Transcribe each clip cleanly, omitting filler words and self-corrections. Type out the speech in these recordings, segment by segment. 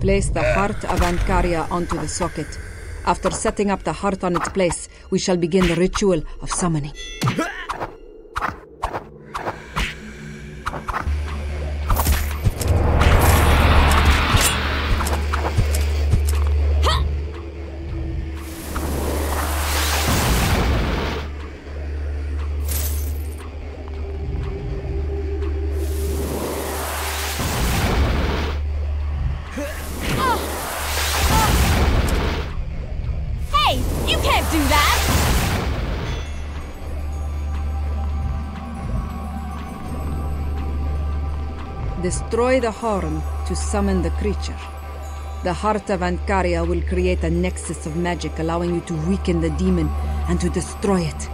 Place the heart of Ancaria onto the socket. After setting up the heart on its place, we shall begin the ritual of summoning. Destroy the horn to summon the creature. The heart of Ancaria will create a nexus of magic, allowing you to weaken the demon and to destroy it,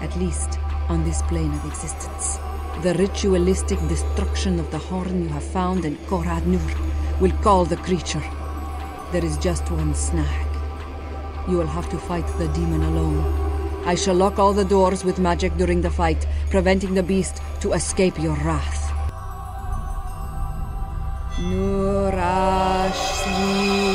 at least on this plane of existence. The ritualistic destruction of the horn you have found in Koradnur will call the creature. There is just one snag. You will have to fight the demon alone. I shall lock all the doors with magic during the fight, preventing the beast to escape your wrath. Nurash, sleep.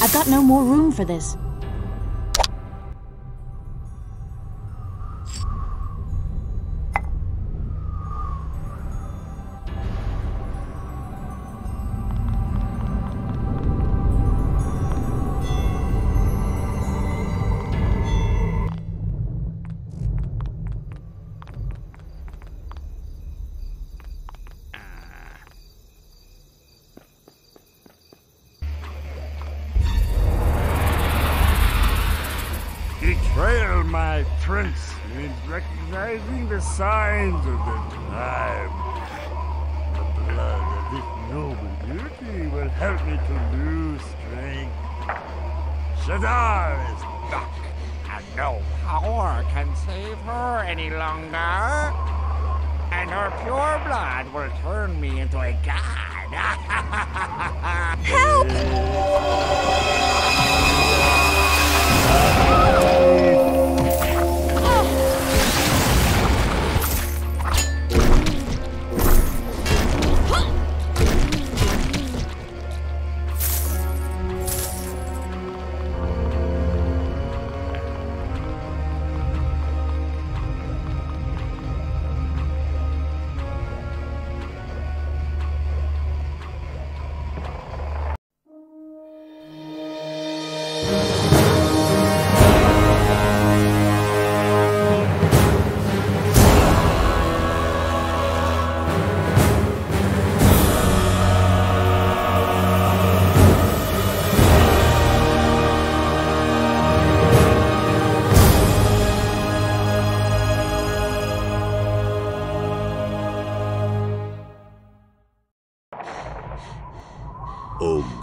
I've got no more room for this. Betrayal, my prince, means recognizing the signs of the time. The blood of this noble beauty will help me to lose strength. Shadar is stuck, and no power can save her any longer. And her pure blood will turn me into a god. Help!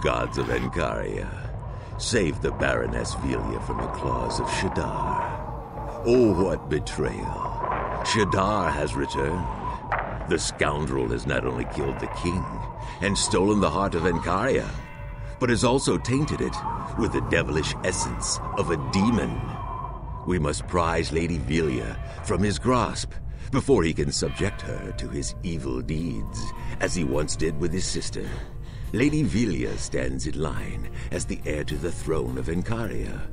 Gods of Ancaria, save the Baroness Velia from the claws of Shadar. Oh, what betrayal! Shadar has returned. The scoundrel has not only killed the king and stolen the heart of Ancaria, but has also tainted it with the devilish essence of a demon. We must prize Lady Velia from his grasp before he can subject her to his evil deeds, as he once did with his sister. Lady Velia stands in line as the heir to the throne of Ancaria.